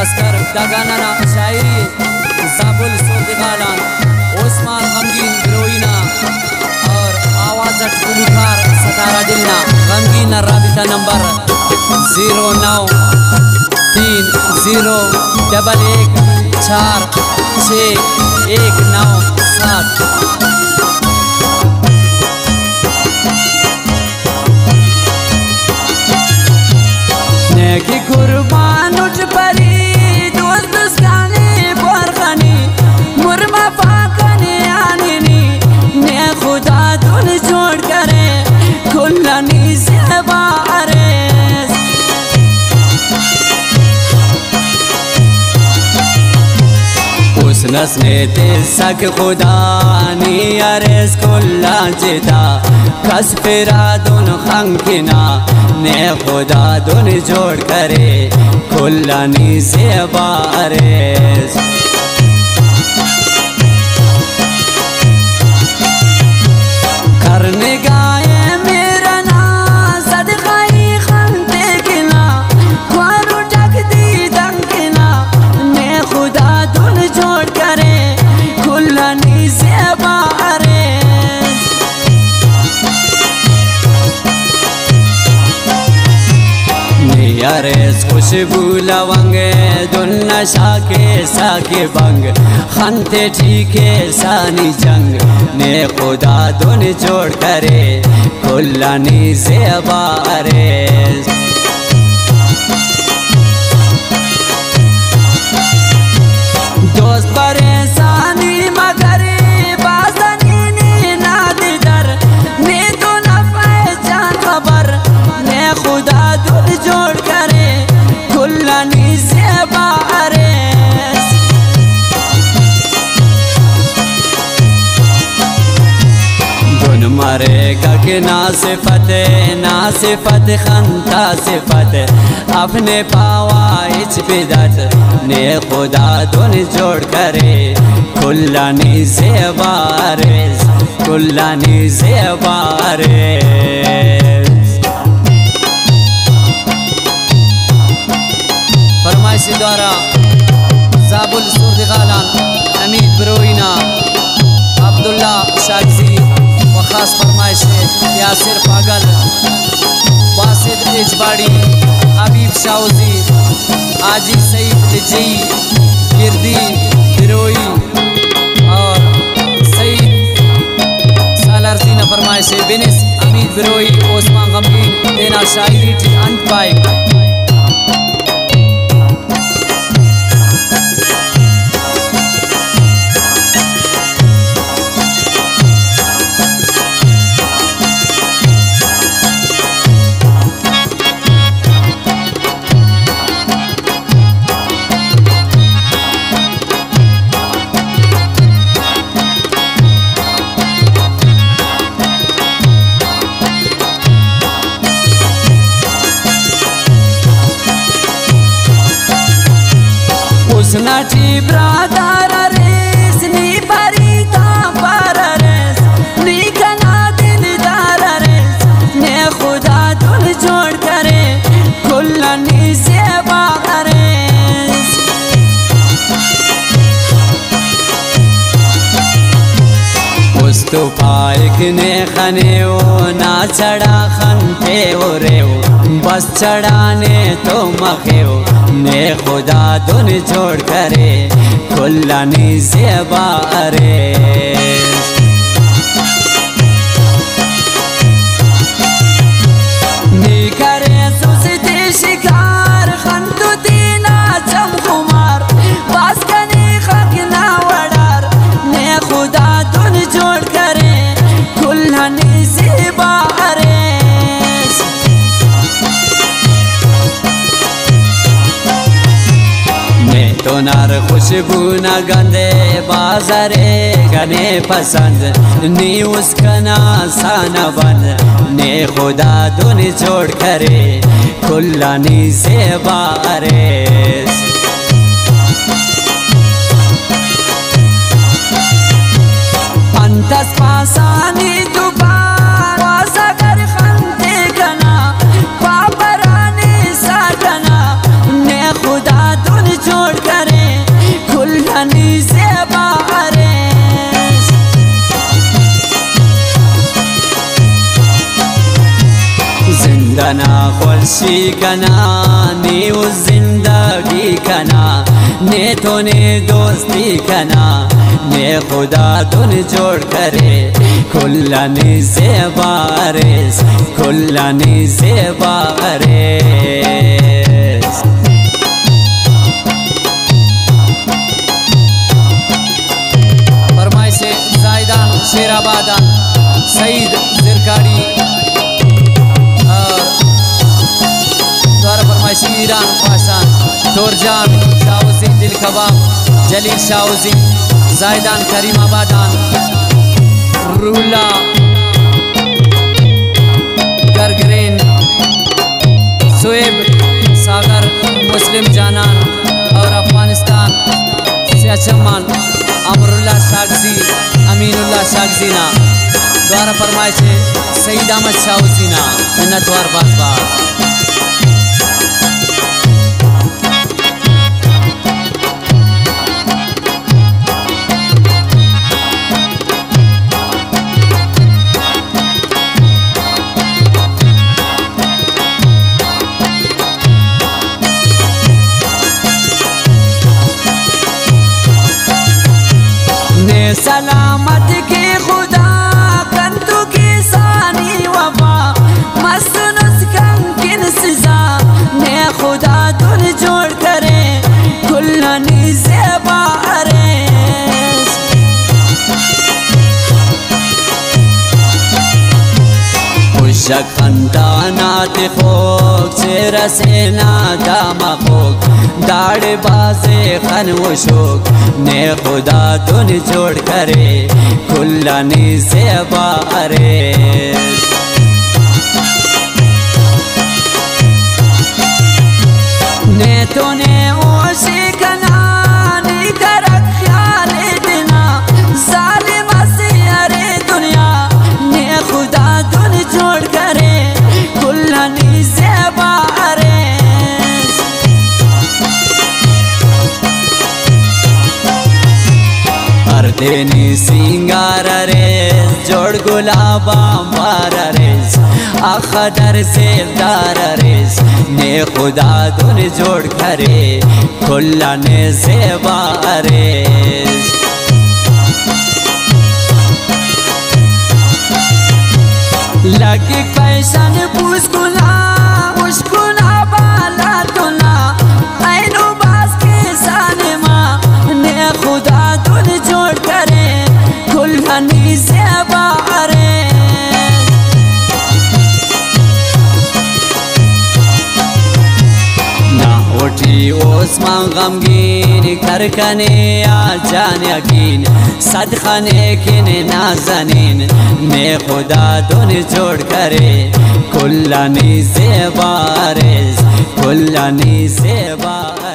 असगर दगाना शायरी साबुल सोदिगालान ओस्मान गमगीन ग्रोइना और आवाज़ अटकुलुकार सतारा दिलना गमगीन राबिता नंबर 09301146197। कुर्बान उठ परी दोस्त दुस्तानी बरखनी मुर्मा पाकने आनी ने खुदा तुन छोड़ करे खुल्लनी से बारे उस नस ने तेसक खुदा नी अरेस कुल्ला जिता कस फिरा दुन खंकिना ने खुदा दुन जोड़ करे खुल्लानी से बारे करने गाये मेरा ना सदकाई खंते किना ख्वारू टक दी दंकिना ने खुदा दुन जोड़ करे खुल्लानी से बारे अरेस खुशबू लवंगे दुन नशा के साके बंग खनते ठीके सानी जंग ने खुदा दुन जोड़ करे खुल्लानी से बारेस दोस्त परेशानी मगर बासनी ना दिदर ने तो न पहचान खबर ने खुदा दुन जोड़ मरेगा के ना सिफत खनता सिफत अपने पावा इच बिदत ने खुदा दुन जोड़ करे खुल्लानी से बारिश खुल्लानी से बारिश। फरमाइशी द्वारा जाबुल सुरदिगालान अमीद ब्रोइना अब्दुल्ला शाहजी खास फरमाइश यासिर पागल वासिद इजबाड़ी हबीब शाहजी आजी सईद जी गिरदी बिरोई और सईद सालारसी न फरमाइश बिनिस अमीद बिरोई ओस्मा गमगीन देना शायरी टी अंत पाए। Nati brother ares ni parita parares ni kana din dar ares ne khuda dun jod kare kullani se baares usto paik ne khane o na chada khante ho reo बस चढ़ाने तो मखेओ ने खुदा दुन जोड़ करे खुल्लानी से बारेस नी करे सुस्ती शिकार खंतु दीना चम कुमार बस कनी खगना वडार ने खुदा दुन जोड़ करे खुल्लानी से बारेस तो नार खुशबू ना गंदे बाजारे गने पसंद नी उसका ना साना बन ने खुदा दुन जोड़ करे खुल्लानी से बारेस अंतस पासानी दुबारा सागर खंते गना पापरानी सागना ने खुदा दुन का नानी उस जिंदगी का ना ने तूने दोस्ती का ना ने खुदा तुन जोड़ करे खुल्ला ने से बारिश खुल्ला ने से बारिश। ज़ैदान शेराबादान सईद जिरकारी और द्वारा फरमाइशी ईरान पाशान दोरजान शाहज़ाद दिलखबाब जलील शाहज़ाद ज़ैदान करीमा बादान रूला गर ग्रीन सुएब सागर मुस्लिम जानान और अफगानिस्तान से शहमान अमरुल्लाह शाहजी अमीनुल्लाह शाहजीना द्वारा फरमाइश है सईद अहमद शाहजीना नतवार बाबा। सलामत के खुदा कंतु की सानी वफा मसनस कम किन सजा ने खुदा तुन जोड़ करे खुल्लनी से बारे उशक खंदा नात फोक से रसे नादा मखोक दाड़ बाजे खन वो शोक ने खुदा तुन जोड़ करे खुल्ला नी से बारे। ने तूने ओशे कना नी कर ख्याल बिना जालिम से अरे दुनिया ने खुदा तुन जोड़ करे खुल्ला नी से बारे। देनी सिंगार रे जोड़ गुलाबा मार रेस अखदर से दार रेस ने खुदा तुन जोड़ करे खुल्ला ने से बारेस। लग पैसन पुस्कुना मुस्कुना बाला तुना ऐनो बास के सानिमा ने खुदा तुन जोड़ खुल्लनी से बारे। ना उठी ओस्मां गमगीन करकने आ जान यकीन सदखने किन ना जनीन ने खुदा तुन जोड़ करे खुल्लनी से बारिश खुल्लनी से बारिश।